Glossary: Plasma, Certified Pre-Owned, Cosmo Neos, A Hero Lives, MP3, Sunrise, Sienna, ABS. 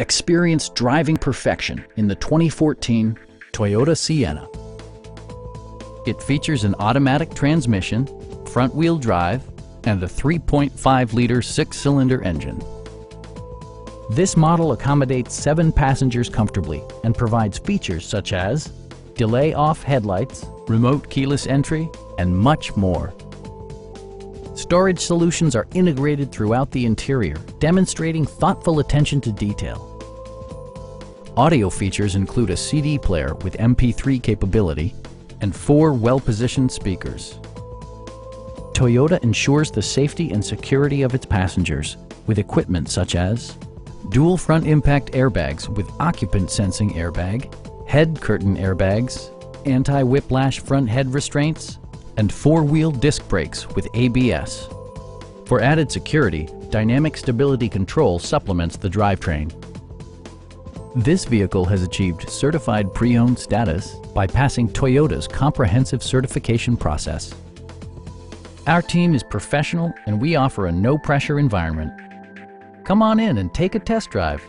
Experience driving perfection in the 2014 Toyota Sienna. It features an automatic transmission, front-wheel drive, and a 3.5-liter six-cylinder engine. This model accommodates 7 passengers comfortably and provides features such as delay off headlights, remote keyless entry, and much more. Storage solutions are integrated throughout the interior, demonstrating thoughtful attention to detail. Audio features include a CD player with MP3 capability and 4 well-positioned speakers. Toyota ensures the safety and security of its passengers with equipment such as dual front impact airbags with occupant sensing airbag, head curtain airbags, anti-whiplash front head restraints, and 4-wheel disc brakes with ABS. For added security, dynamic stability control supplements the drivetrain. This vehicle has achieved certified pre-owned status by passing Toyota's comprehensive certification process. Our team is professional and we offer a no-pressure environment. Come on in and take a test drive.